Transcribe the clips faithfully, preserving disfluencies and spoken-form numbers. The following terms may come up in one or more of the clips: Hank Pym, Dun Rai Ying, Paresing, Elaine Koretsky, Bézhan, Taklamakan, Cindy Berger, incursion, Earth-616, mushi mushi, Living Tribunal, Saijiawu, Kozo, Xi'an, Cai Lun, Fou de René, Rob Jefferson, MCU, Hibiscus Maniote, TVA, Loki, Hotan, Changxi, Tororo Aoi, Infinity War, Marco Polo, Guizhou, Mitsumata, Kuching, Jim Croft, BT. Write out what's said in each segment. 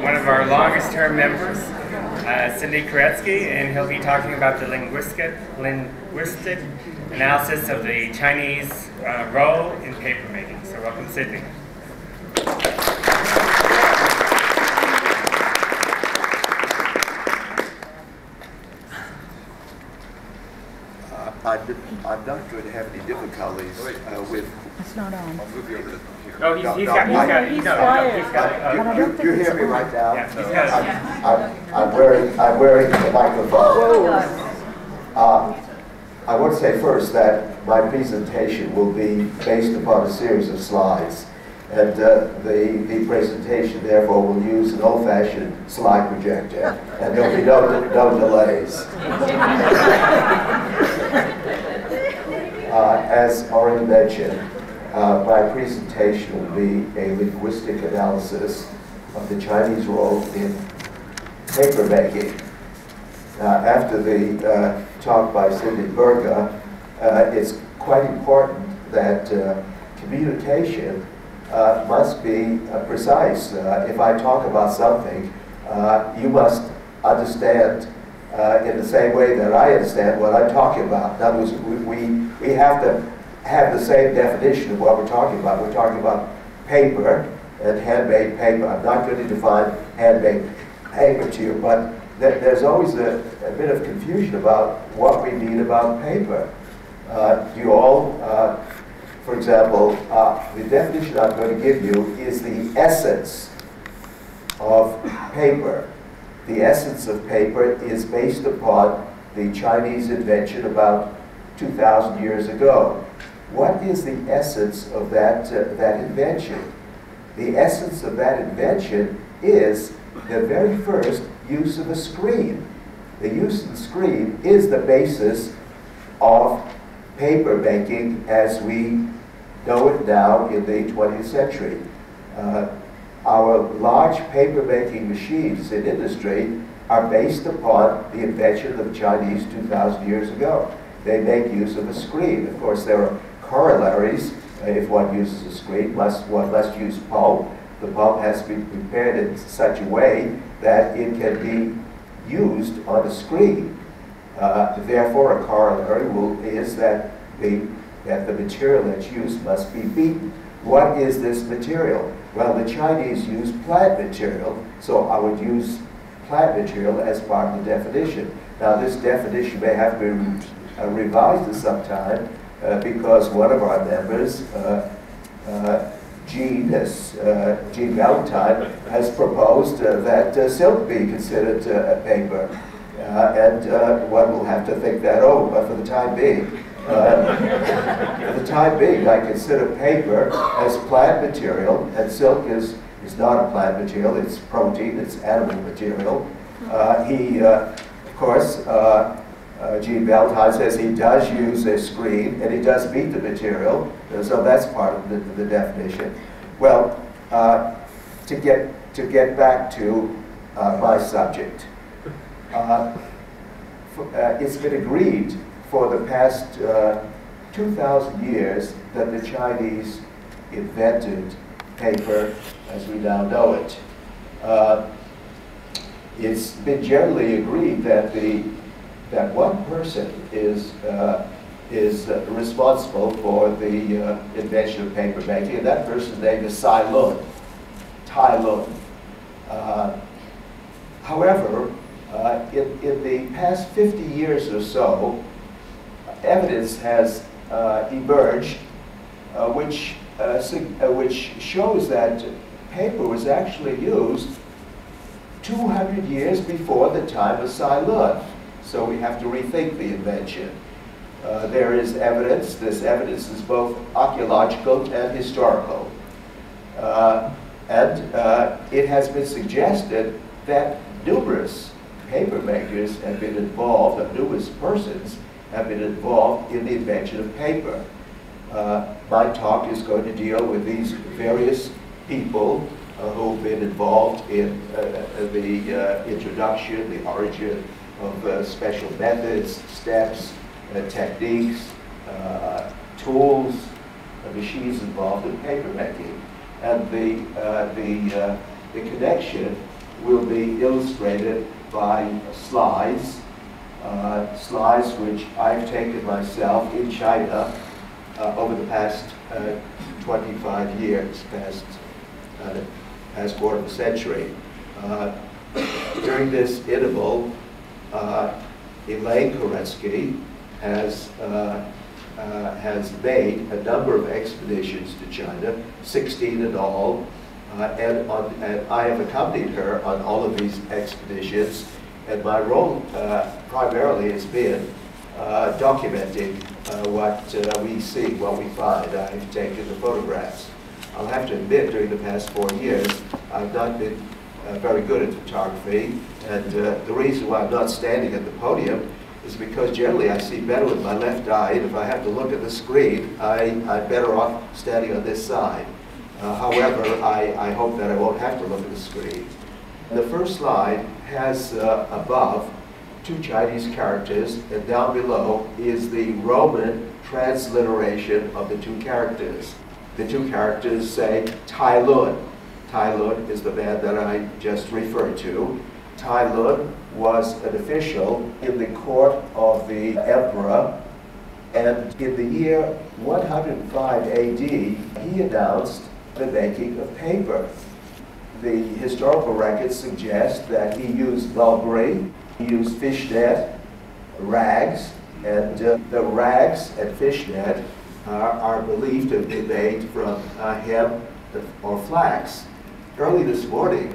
One of our longest-term members, uh, Sidney Koretsky, and he'll be talking about the linguistic, linguistic analysis of the Chinese uh, role in paper making. So welcome, Sidney. I'm not going to have any difficulties uh, with. It's not on. I'll move you over to here. No, he's, no, he's no, got. He's I, got. He's no, no, he's got. Uh, uh, you you, you hear me on. Right now? Yeah, he's got I'm, yeah. I'm, I'm wearing. I'm wearing the microphone. Uh, I want to say first that my presentation will be based upon a series of slides, and uh, the the presentation therefore will use an old-fashioned slide projector, and there'll be no no delays. Uh, as already mentioned, uh, my presentation will be a linguistic analysis of the Chinese role in paper making. Uh, after the uh, talk by Cindy Berger, uh, it's quite important that uh, communication uh, must be uh, precise. Uh, if I talk about something, uh, you must understand Uh, in the same way that I understand what I'm talking about. In other words, we, we, we have to have the same definition of what we're talking about. We're talking about paper and handmade paper. I'm not going to define handmade paper to you, but th there's always a, a bit of confusion about what we mean about paper. Uh, you all, uh, for example, uh, the definition I'm going to give you is the essence of paper. The essence of paper is based upon the Chinese invention about two thousand years ago. What is the essence of that, uh, that invention? The essence of that invention is the very first use of a screen. The use of the screen is the basis of paper making as we know it now in the twentieth century. Uh, Our large paper-making machines in industry are based upon the invention of the Chinese two thousand years ago. They make use of a screen. Of course, there are corollaries. Uh, if one uses a screen, must, one must use pulp. The pulp has to be prepared in such a way that it can be used on a screen. Uh, therefore, a corollary will, is that the, that the material that's used must be beaten. What is this material? Well, the Chinese use plant material, so I would use plant material as part of the definition. Now, this definition may have been uh, revised at some time uh, because one of our members, uh, uh, Gene, uh, Jean Valentine, has proposed uh, that uh, silk be considered uh, a paper. Uh, and uh, one will have to think that over, but for the time being, Uh, for the time being, I consider paper as plant material, and silk is, is not a plant material, it's protein, it's animal material. Uh, he, uh, of course, uh, uh, Gene Beltheim says he does use a screen, and he does beat the material, so that's part of the, the definition. Well, uh, to, get, to get back to uh, my subject, uh, for, uh, it's been agreed for the past uh, two thousand years that the Chinese invented paper as we now know it. Uh, it's been generally agreed that the that one person is uh, is uh, responsible for the uh, invention of paper making, and that person's name is Cai Lun. Cai Lun. Uh, however, uh, in, in the past fifty years or so, evidence has uh, emerged uh, which, uh, uh, which shows that paper was actually used two hundred years before the time of Cai Lun. So we have to rethink the invention. Uh, there is evidence. This evidence is both archaeological and historical. Uh, and uh, it has been suggested that numerous paper makers have been involved, or numerous persons have been involved in the invention of paper. Uh, my talk is going to deal with these various people uh, who've been involved in uh, the uh, introduction, the origin of uh, special methods, steps, uh, techniques, uh, tools, uh, machines involved in paper making. And the, uh, the, uh, the connection will be illustrated by slides, uh, slides which I've taken myself in China uh, over the past uh, twenty-five years, past, uh, past quarter of a century. Uh, during this interval, uh, Elaine Koretsky has uh, Uh, has made a number of expeditions to China, sixteen in all, uh, and, on, and I have accompanied her on all of these expeditions, and my role uh, primarily has been uh, documenting uh, what uh, we see, what we find. I've taken the photographs. I'll have to admit, during the past four years, I've not been uh, very good at photography, and uh, the reason why I'm not standing at the podium is because generally I see better with my left eye, and if I have to look at the screen, I, I'm better off standing on this side. Uh, however, I, I hope that I won't have to look at the screen. The first slide has uh, above two Chinese characters, and down below is the Roman transliteration of the two characters. The two characters say Cai Lun. Cai Lun is the man that I just referred to. Cai Lun was an official in the court of the emperor, and in the year one hundred five A D, he announced the making of paper. The historical records suggest that he used mulberry, he used fishnet, rags, and uh, the rags and fishnet uh, are believed to be made from uh, hemp or flax. Early this morning,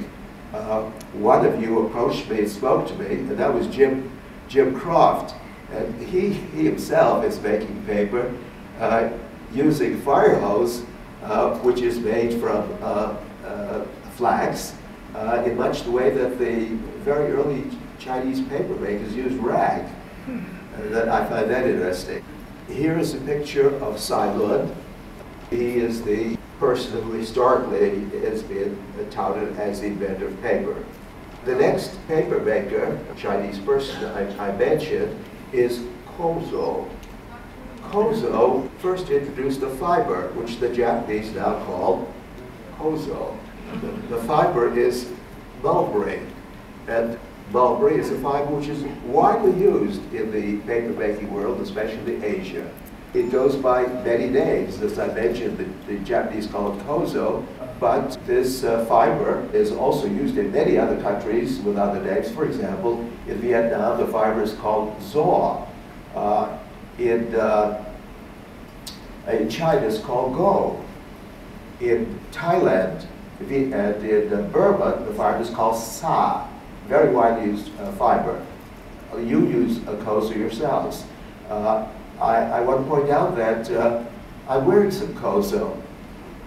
Uh, one of you approached me and spoke to me, and that was Jim, Jim Croft. And he, he himself is making paper uh, using fire hose, uh, which is made from uh, uh, flax, uh, in much the way that the very early Chinese paper makers used rag. Hmm. And that, I find that interesting. Here is a picture of Cai Lun. He is the person who historically has been touted as the inventor of paper. The next paper maker, a Chinese person I, I mentioned, is Kozo. Kozo first introduced the fiber, which the Japanese now call Kozo. The, the fiber is mulberry, and mulberry is a fiber which is widely used in the paper making world, especially Asia. It goes by many names. As I mentioned, the, the Japanese call it kozo, but this uh, fiber is also used in many other countries with other names. For example, in Vietnam, the fiber is called zaw. Uh, in, uh, in China, it's called go. In Thailand and in Burma, the fiber is called sa. Very widely used uh, fiber. You use a kozo yourselves. Uh, I, I want to point out that uh, I'm wearing some kozo.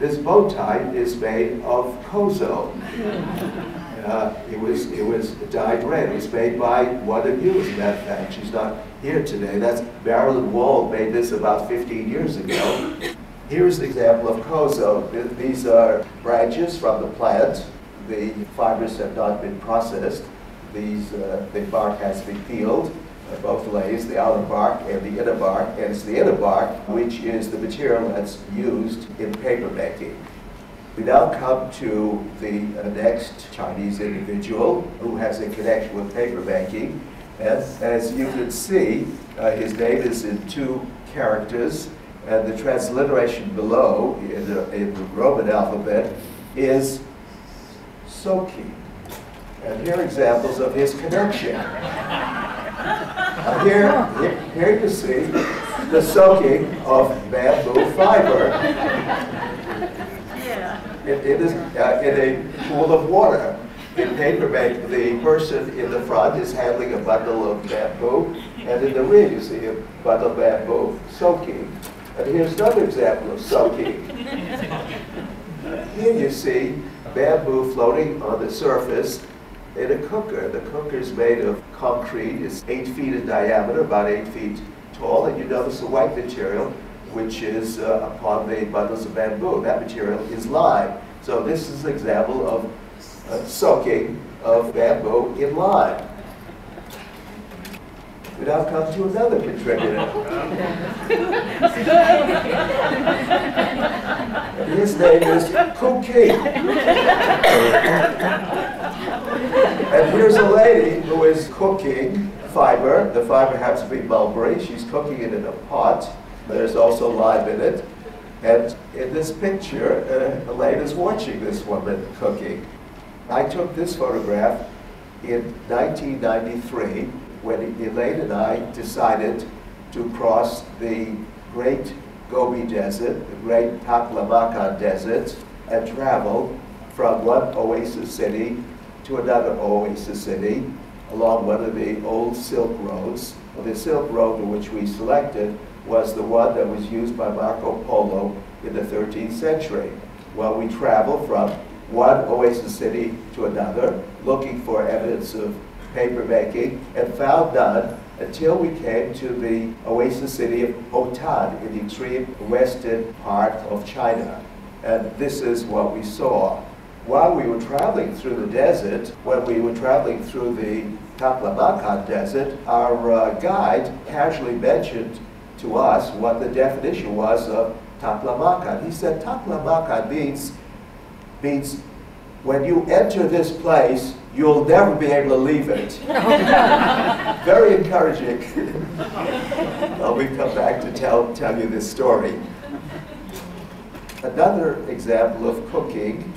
This bow tie is made of kozo. uh, it was it was dyed red. It was made by one of you, as a matter of fact. She's not here today. That's Marilyn Wald made this about fifteen years ago. Here's an example of kozo. These are branches from the plant. The fibers have not been processed. These uh, the bark has been peeled. Both layers, the outer bark and the inner bark, and it's the inner bark which is the material that's used in paper making. We now come to the uh, next Chinese individual who has a connection with paper making. As, as you can see, uh, his name is in two characters, and the transliteration below in the, in the Roman alphabet is Soaky. And here are examples of his connection. Uh, here, here, here you see the soaking of bamboo fiber yeah. it, it is, uh, in a pool of water. In paper making, the person in the front is handling a bundle of bamboo, and in the rear you see a bundle of bamboo soaking. And here's another example of soaking. Here you see bamboo floating on the surface in a cooker. The cooker is made of concrete. It's eight feet in diameter, about eight feet tall, and you notice the white material, which is uh, upon the bundles of bamboo. That material is lime. So this is an example of uh, soaking of bamboo in lime. We now come to another contributor. His name is Cookie. And here's a lady who is cooking fiber. The fiber happens to be mulberry. She's cooking it in a pot. There's also lime in it. And in this picture, uh, Elaine is watching this woman cooking. I took this photograph in nineteen ninety-three when Elaine and I decided to cross the Great Gobi Desert, the Great Taklamakan Desert, and travel from one oasis city to another oasis city along one of the old Silk Roads. The Silk Road which we selected was the one that was used by Marco Polo in the thirteenth century. Well, we traveled from one oasis city to another, looking for evidence of papermaking, and found none until we came to the oasis city of Hotan in the extreme western part of China. And this is what we saw. While we were traveling through the desert, when we were traveling through the Taklamakan Desert, our uh, guide casually mentioned to us what the definition was of Taklamakan. He said Taklamakan means, means when you enter this place, you'll never be able to leave it. Very encouraging. Well, we come back to tell, tell you this story. Another example of cooking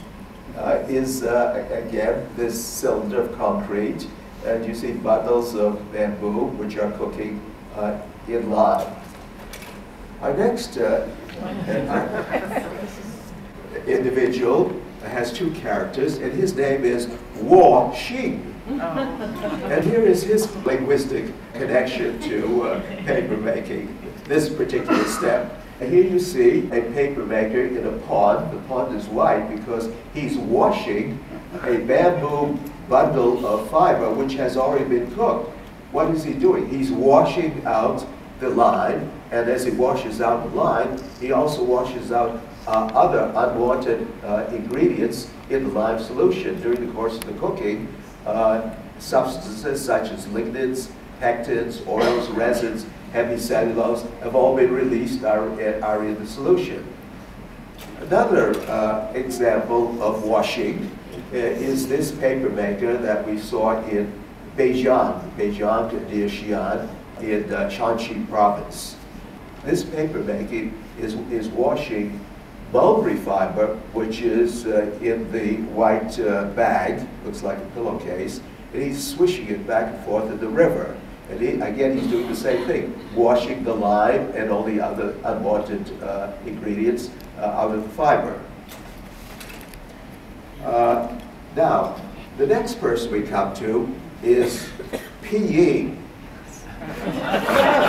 uh, is, uh, again, this cylinder of concrete. And you see bundles of bamboo, which are cooking uh, in lime. Our next uh, individual has two characters, and his name is Wa She. And here is his linguistic connection to uh, papermaking, this particular step. And here you see a papermaker in a pond. The pond is white because he's washing a bamboo bundle of fiber which has already been cooked. What is he doing? He's washing out the lime, and as he washes out the lime, he also washes out uh, other unwanted uh, ingredients in the lime solution during the course of the cooking. Uh, substances such as lignins, pectins, oils, resins, heavy cellulose have all been released are, are in the solution. Another uh, example of washing uh, is this papermaker that we saw in Bézhan, Bézhan near Xi'an in uh, Changxi province. This papermaking is, is washing mulberry fiber, which is uh, in the white uh, bag, looks like a pillowcase, and he's swishing it back and forth in the river. And he, again, he's doing the same thing, washing the lime and all the other unwanted uh, ingredients uh, out of the fiber. Uh, now, the next person we come to is P E. Now,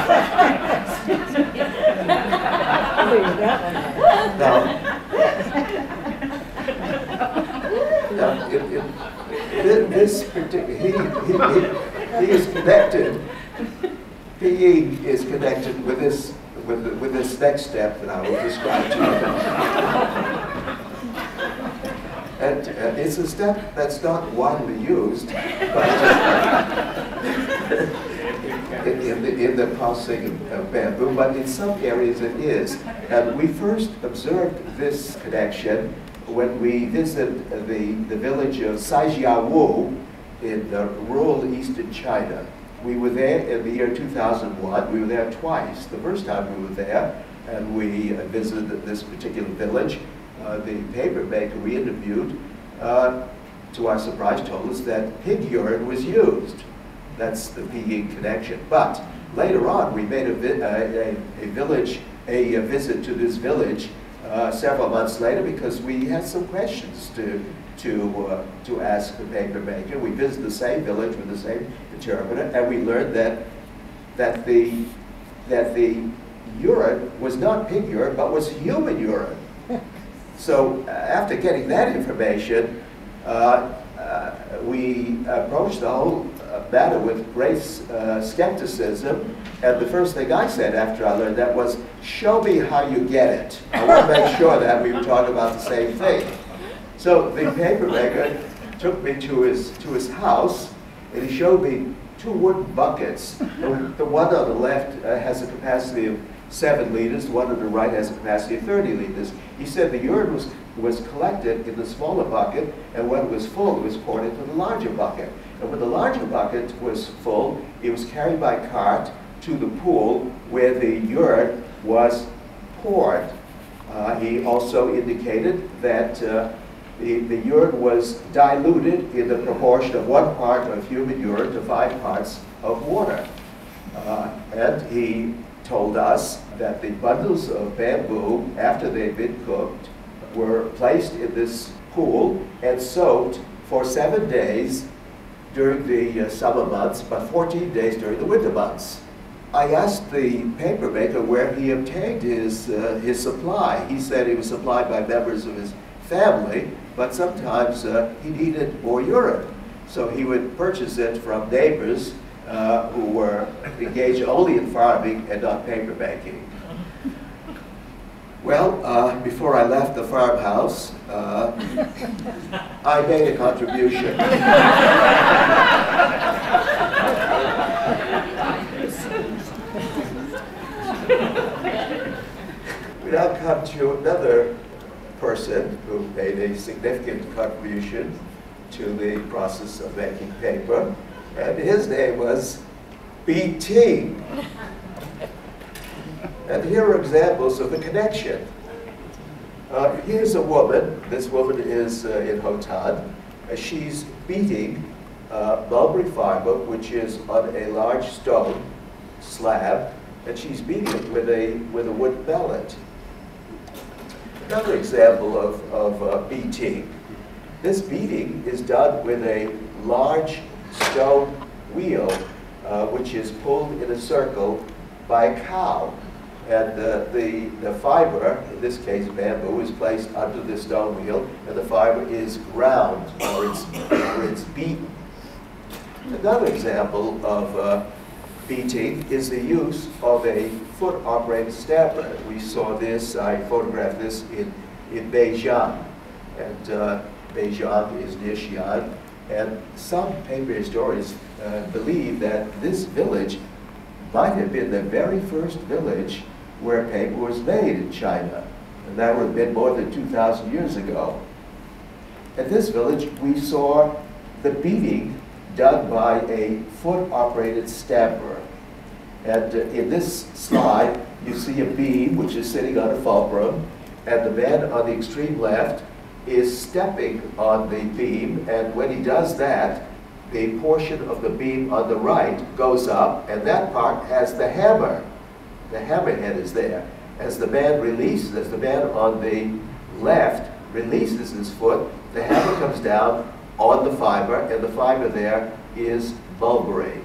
now it, it, this particular, he, he, he, he is connected, P E is connected with this, with, the, with this next step that I will describe to you. And uh, it's a step that's not widely used, but In, in, the, in the processing of, of bamboo, but in some areas it is. And we first observed this connection when we visited the, the village of Saijiawu in the rural eastern China. We were there in the year two thousand one. We were there twice. The first time we were there, and we visited this particular village. Uh, the papermaker we interviewed, uh, to our surprise, told us that pig urine was used. That's the P E connection. But later on, we made a, vi uh, a, a village, a, a visit to this village uh, several months later because we had some questions to to uh, to ask the papermaker. We visited the same village with the same interpreter, and we learned that that the that the urine was not pig urine, but was human urine. So uh, after getting that information, uh, uh, we approached the whole matter with great uh, skepticism, and the first thing I said after I learned that was, show me how you get it. I want to make sure that we were talking about the same thing. So the papermaker took me to his, to his house, and he showed me two wooden buckets. The, the one on the left uh, has a capacity of seven liters, the one on the right has a capacity of thirty liters. He said the urine was, was collected in the smaller bucket, and when it was full, it was poured into the larger bucket. And when the larger bucket was full, it was carried by cart to the pool where the urine was poured. Uh, he also indicated that uh, the, the urine was diluted in the proportion of one part of human urine to five parts of water. Uh, and he told us that the bundles of bamboo, after they'd been cooked, were placed in this pool and soaked for seven days during the uh, summer months, but fourteen days during the winter months. I asked the paper maker where he obtained his, uh, his supply. He said he was supplied by members of his family, but sometimes uh, he needed more urine. So he would purchase it from neighbors uh, who were engaged only in farming and not paper making. Well, uh, before I left the farmhouse, uh, I made a contribution. We now come to another person who made a significant contribution to the process of making paper, and his name was B T. And here are examples of the connection. Uh, here's a woman. This woman is uh, in Hotan. Uh, she's beating uh, mulberry fiber, which is on a large stone slab, and she's beating it with a, with a wooden mallet. Another example of, of uh, beating. This beating is done with a large stone wheel, uh, which is pulled in a circle by a cow. And uh, the, the fiber, in this case bamboo, is placed under this stone wheel, and the fiber is ground, or it's, or it's beaten. Another example of uh, beating is the use of a foot-operated stamper. We saw this, I photographed this in, in Bézhan. And uh, Bézhan is near Xi'an. And some paper historians uh, believe that this village might have been the very first village where paper was made in China. And that would have been more than two thousand years ago. At this village, we saw the beating done by a foot-operated stamper. And uh, in this slide, you see a bee which is sitting on a fulcrum, and the man on the extreme left is stepping on the beam, and when he does that, the portion of the beam on the right goes up, and that part has the hammer. The hammerhead is there. As the man releases, as the man on the left releases his foot, the hammer comes down on the fiber, and the fiber there is mulberry.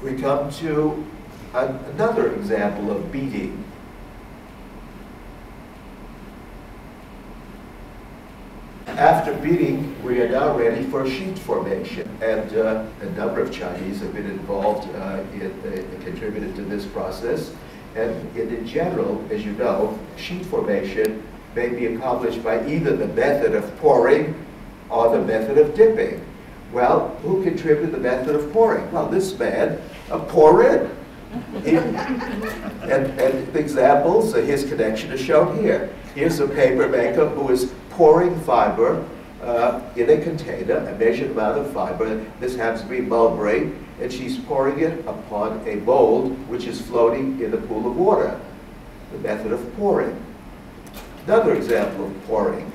We come to an, another example of beating. After beating, we are now ready for sheet formation. And uh, a number of Chinese have been involved uh, in, uh, contributed to this process. And in, in general, as you know, sheet formation may be accomplished by either the method of pouring or the method of dipping. Well, who contributed the method of pouring? Well, this man, a pourer. And, and the examples, uh, his connection is shown here. Here's a paper maker who is pouring fiber uh, in a container, a measured amount of fiber. This happens to be mulberry, and she's pouring it upon a mold which is floating in a pool of water. The method of pouring. Another example of pouring.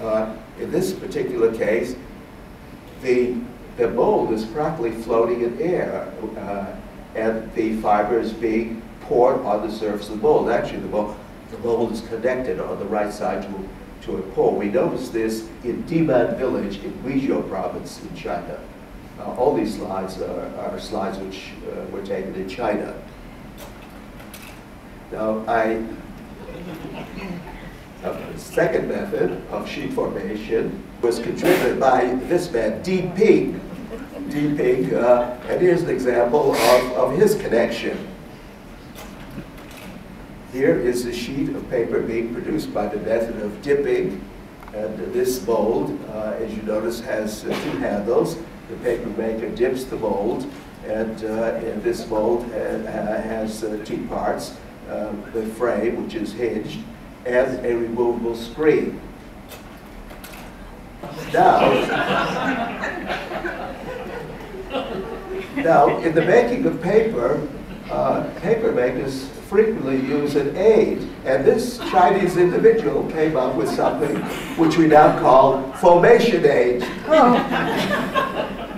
Uh, in this particular case, the, the mold is practically floating in air, uh, and the fiber is being poured on the surface of the mold. Actually, the mold, the mold is connected on the right side to, to a pole. We noticed this in Diman village in Guizhou province in China. Uh, all these slides are, are slides which uh, were taken in China. Now, I, the second method of sheet formation was contributed by this man, D. Ping. D. Ping, uh, and here's an example of, of his connection. Here is a sheet of paper being produced by the method of dipping. And uh, this mold, uh, as you notice, has uh, two handles. The paper maker dips the mold and, uh, and this mold ha ha has uh, two parts, um, the frame, which is hinged, and a removable screen. Now, now, in the making of paper, uh, paper makers frequently use an aid, and this Chinese individual came up with something which we now call formation aid. Oh.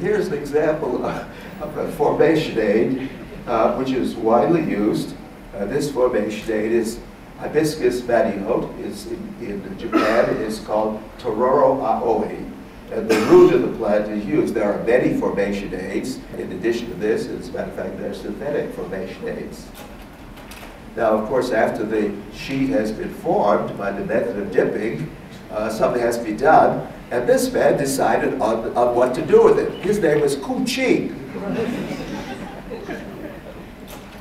Here's an example of a formation aid, uh, which is widely used. Uh, this formation aid is Hibiscus Maniote, is in, in Japan, is called Tororo Aoi. And the root of the plant is used. There are many formation aids. In addition to this, as a matter of fact, there are synthetic formation aids. Now, of course, after the sheet has been formed by the method of dipping, uh, something has to be done. And this man decided on, on what to do with it. His name was Kuching.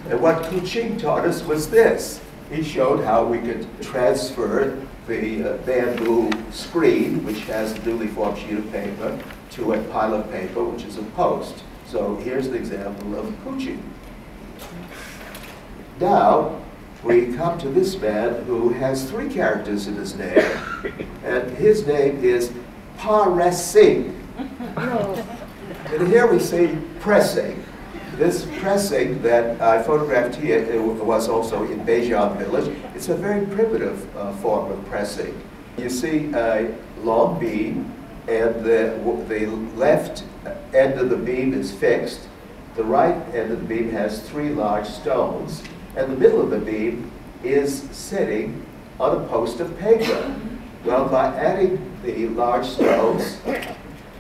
And what Kuching taught us was this. He showed how we could transfer the uh, bamboo screen, which has a newly formed sheet of paper, to a pile of paper, which is a post. So here's an example of Kuching. Now, we come to this man who has three characters in his name, and his name is Paresing. And here we see pressing. This pressing that I photographed here, it was also in Bézhan village. It's a very primitive uh, form of pressing. You see a long beam, and the, the left end of the beam is fixed. The right end of the beam has three large stones, and the middle of the beam is sitting on a post of paper. Well, by adding the large stones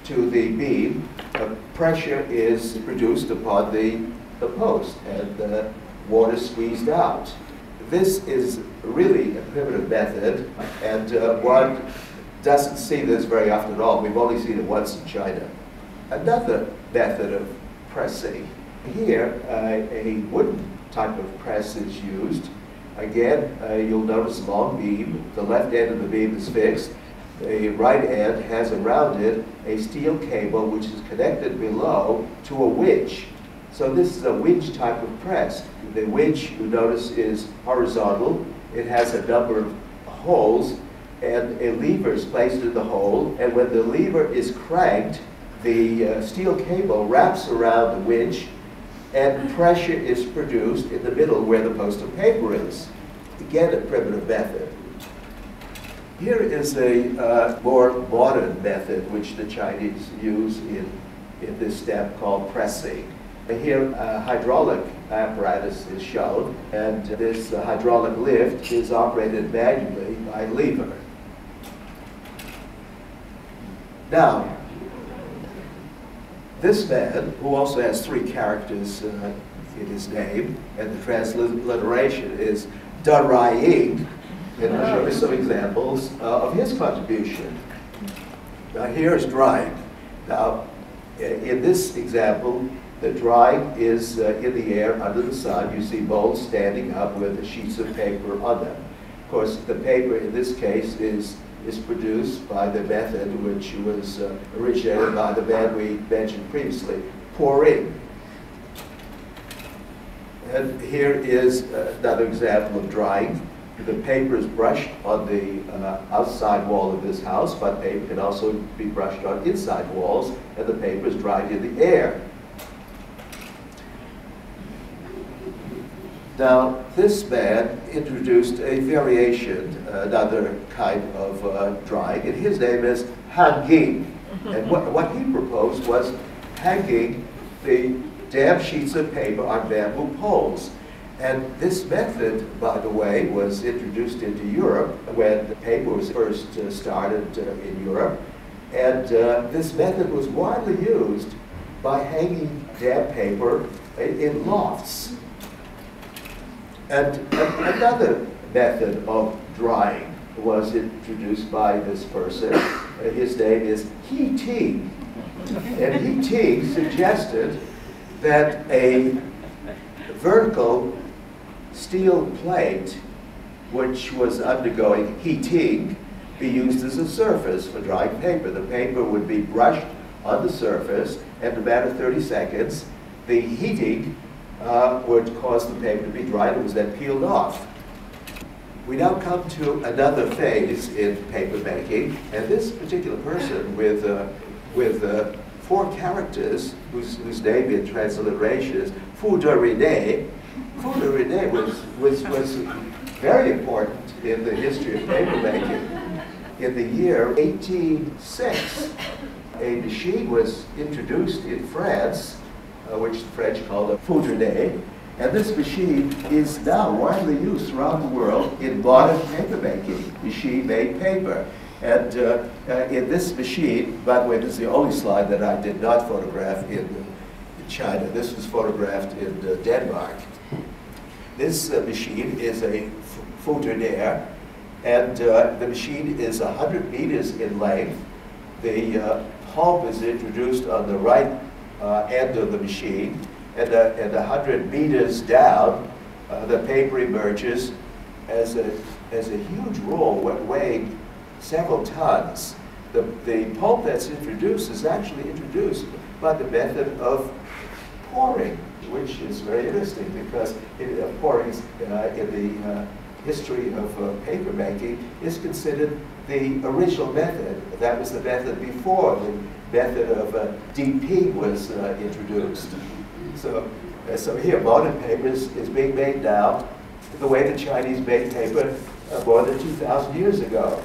to the beam, Uh, pressure is produced upon the, the post, and the uh, water squeezed out. This is really a primitive method, and uh, one doesn't see this very often at all. We've only seen it once in China. Another method of pressing. Here, uh, a wooden type of press is used. Again, uh, you'll notice a long beam. The left end of the beam is fixed. The right end has around it a steel cable which is connected below to a winch. So this is a winch type of press. The winch, you notice, is horizontal. It has a number of holes, and a lever is placed in the hole. And when the lever is cranked, the uh, steel cable wraps around the winch, and pressure is produced in the middle where the post of paper is. Again, a primitive method. Here is a uh, more modern method which the Chinese use in, in this step called pressing. Here a hydraulic apparatus is shown, and this uh, hydraulic lift is operated manually by lever. Now, this man, who also has three characters uh, in his name, and the transliteration is Dun Rai Ying. And I'll show you some examples uh, of his contribution. Now here's drawing. Now, in this example, the drawing is uh, in the air under the sun. You see molds standing up with sheets of paper on them. Of course, the paper in this case is, is produced by the method which was uh, originated by the man we mentioned previously, pouring. And here is another example of drawing. The paper is brushed on the uh, outside wall of this house, but paper can also be brushed on inside walls, and the paper is dried in the air. Now, this man introduced a variation, another kind of uh, drying, and his name is Hanging. And what, what he proposed was hanging the damp sheets of paper on bamboo poles. And this method, by the way, was introduced into Europe when paper was first uh, started uh, in Europe. And uh, this method was widely used by hanging damp paper in, in lofts. And a another method of drying was introduced by this person. Uh, his name is He Ting. And He Ting suggested that a vertical steel plate, which was undergoing heating, be used as a surface for drying paper. The paper would be brushed on the surface, and in a matter of thirty seconds, the heating uh, would cause the paper to be dried. It was then peeled off. We now come to another phase in paper making, and this particular person with, uh, with uh, four characters, whose, whose name in transliteration is Fou de René. Fou de René was, was, was very important in the history of paper making. In the year eighteen oh six, a machine was introduced in France, uh, which the French called a Fourdrinier, and this machine is now widely used around the world in modern paper making, machine-made paper. And uh, uh, in this machine, by the way, this is the only slide that I did not photograph in, in China. This was photographed in uh, Denmark. This uh, machine is a Fourdrinier, and uh, the machine is one hundred meters in length. The uh, pulp is introduced on the right uh, end of the machine, and uh, and one hundred meters down, uh, the paper emerges as a, as a huge roll weighing several tons. The, the pulp that's introduced is actually introduced by the method of pouring, which is very interesting because it, uh, pouring is, uh, in the uh, history of uh, paper making is considered the original method. That was the method before the method of uh, D. Ping was uh, introduced. So, uh, so here, modern paper is, is being made now the way the Chinese made paper uh, more than two thousand years ago,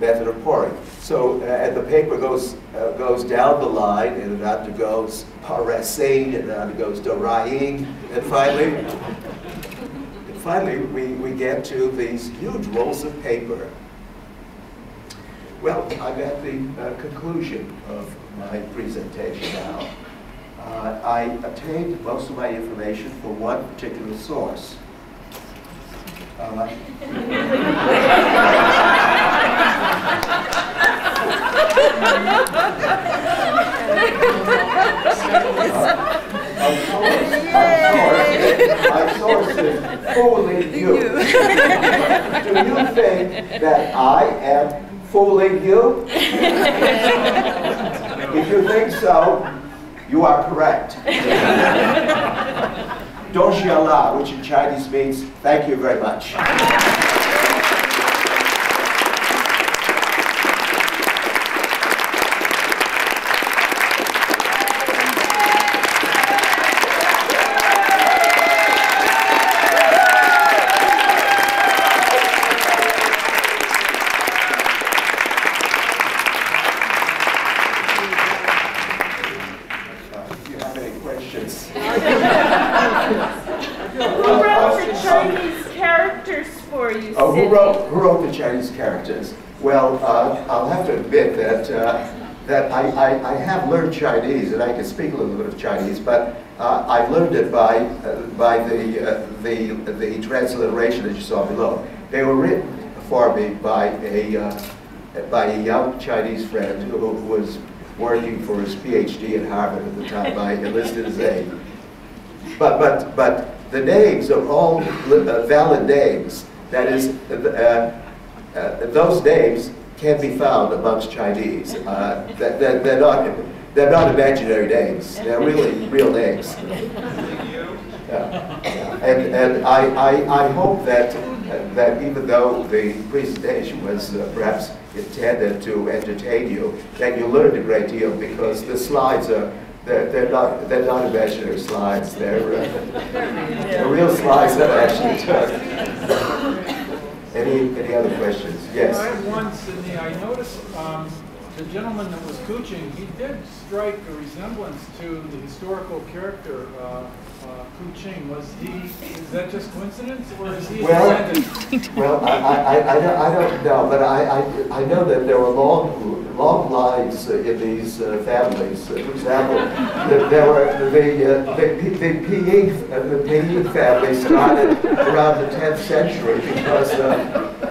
method of pouring. So, uh, and the paper goes uh, goes down the line, and it undergoes Paresing, and it undergoes Dun Rai Ying, and finally, and finally we, we get to these huge rolls of paper. Well, I'm at the uh, conclusion of my presentation now. Uh, I obtained most of my information from one particular source. Uh, my source is fooling you. Do you think that I am fooling you? If you think so, you are correct. Doshia la, which in Chinese means thank you very much. Well, uh, I'll have to admit that uh, that I, I, I have learned Chinese, and I can speak a little bit of Chinese, but uh, I learned it by uh, by the, uh, the the transliteration that you saw below. They were written for me by a uh, by a young Chinese friend who was working for his PhD at Harvard at the time I enlisted his aid. But but but the names are all valid names. That is. Uh, Uh, those names can be found amongst Chinese. Uh, they're, they're, not, they're not imaginary names. They're really real names. Uh, and and I, I, I hope that, uh, that even though the presentation was uh, perhaps intended to entertain you, that you learned a great deal, because the slides are They're, they're, not, they're not imaginary slides. They're, uh, they're real slides that I actually took. Any, any other questions? Yes. I have one, Sidney. I noticed um, the gentleman that was Kuching, he did strike a resemblance to the historical character uh, uh, Kuching. Was he? Is that just coincidence, or is he? Well, well, I, I, I, I, don't, I don't know, but I, I, I know that there were long, long lives in these uh, families. For example, the, there were the uh, the the Ping uh, the Ping family started around the tenth century because uh,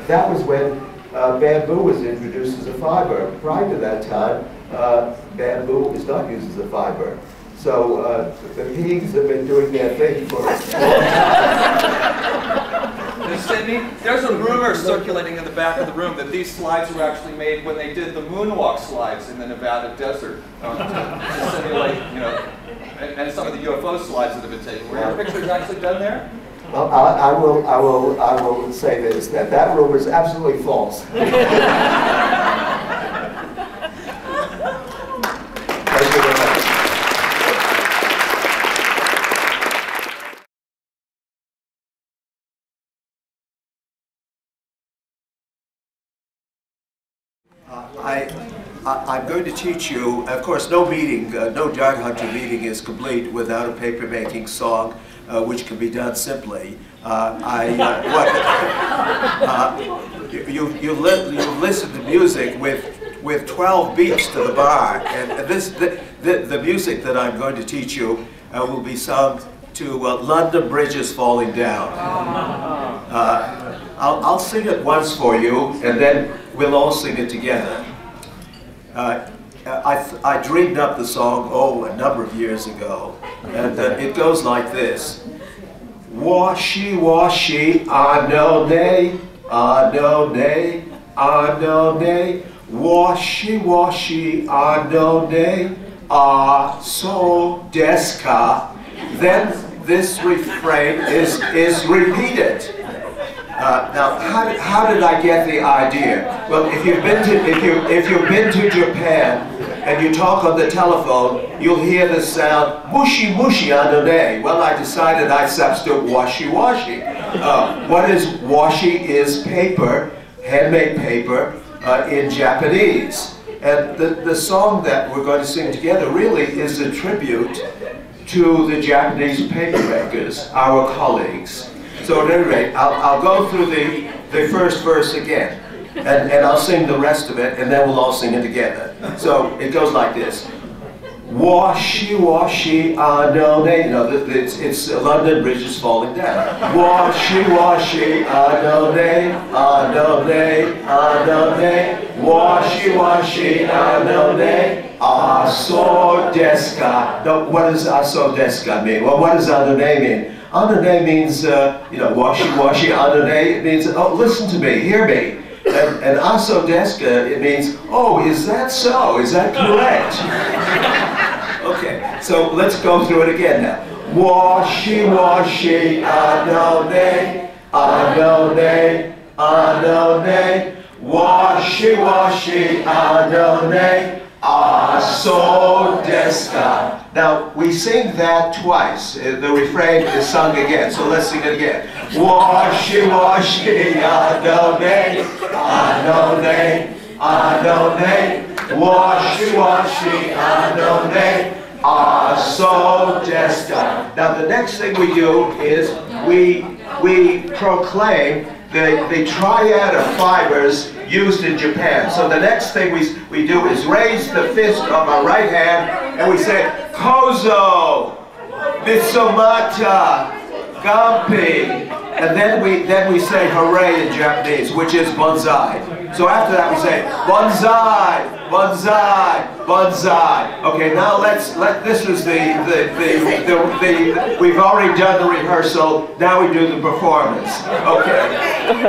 that was when. Uh, bamboo was introduced as a fiber. Prior to that time, uh, bamboo was not used as a fiber. So uh, the Pings have been doing their thing for us. Sidney, there's a rumor circulating in the back of the room that these slides were actually made when they did the moonwalk slides in the Nevada desert. Um, to, to simulate, you know, and, and some of the U F O slides that have been taken. Were your pictures actually done there? Well, I, I will, I will, I will say this: that that rumor is absolutely false. I'm going to teach you, of course, no meeting, uh, no dog hunter meeting is complete without a paper-making song, uh, which can be done simply. Uh, I, uh, what, uh, you, you, li you listen to music with with twelve beats to the bar, and this the, the, the music that I'm going to teach you uh, will be sung to uh, London Bridges Falling Down. Uh, I'll, I'll sing it once for you, and then we'll all sing it together. Uh, I, th I dreamed up the song, oh, a number of years ago, and uh, it goes like this. Washi, washi, anone, anone, anone, washi, washi, anone, ah, so deska. Then this refrain is, is repeated. Uh, now, how did, how did I get the idea? Well, if you've been to if you if you've been to Japan and you talk on the telephone, you'll hear the sound mushi mushi anone. Well, I decided I substitute washi washi. Uh, what is washi? Is paper, handmade paper uh, in Japanese. And the the song that we're going to sing together really is a tribute to the Japanese paper makers, our colleagues. So at any rate, I'll, I'll go through the, the first verse again, and, and I'll sing the rest of it, and then we'll all sing it together. So it goes like this. Washi, washi, anone. You know, it's, it's London Bridges Falling Down. Washi, washi, anone, anone, anone. Washi, washi, anone, aso deska. No, what does aso deska mean? Well, what does anone mean? Anone means, uh, you know, washi, washi, anone means, oh, listen to me, hear me. And, and aso deska, it means, oh, is that so? Is that correct? Okay, so let's go through it again now. Washi, washi, anone, anone, anone. Washi, washi, anone, aso deska. Now, we sing that twice. The refrain is sung again, so let's sing it again. Washi, washi, anone, anone, anone. Washi, washi, anone, aso deska. Now, the next thing we do is we, we proclaim the, the triad of fibers used in Japan. So the next thing we, we do is raise the fist of our right hand, and we say, Kozo, Mitsumata, Gampi, and then we then we say hooray in Japanese, which is bonsai. So after that we say bonsai, bonsai, bonsai. Okay, now let's let this is the the the, the, the, the we've already done the rehearsal. Now we do the performance. Okay,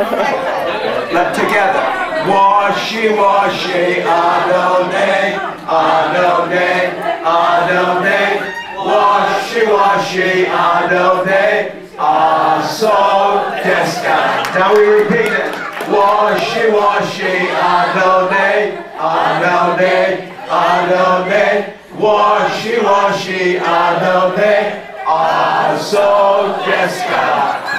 let together. Washi, washi, anone, anone. Anone, washi, washi, anone, aso deska. Now we repeat it. Washi, washi, anone, anone, anone. Washi, washi, anone, aso deska.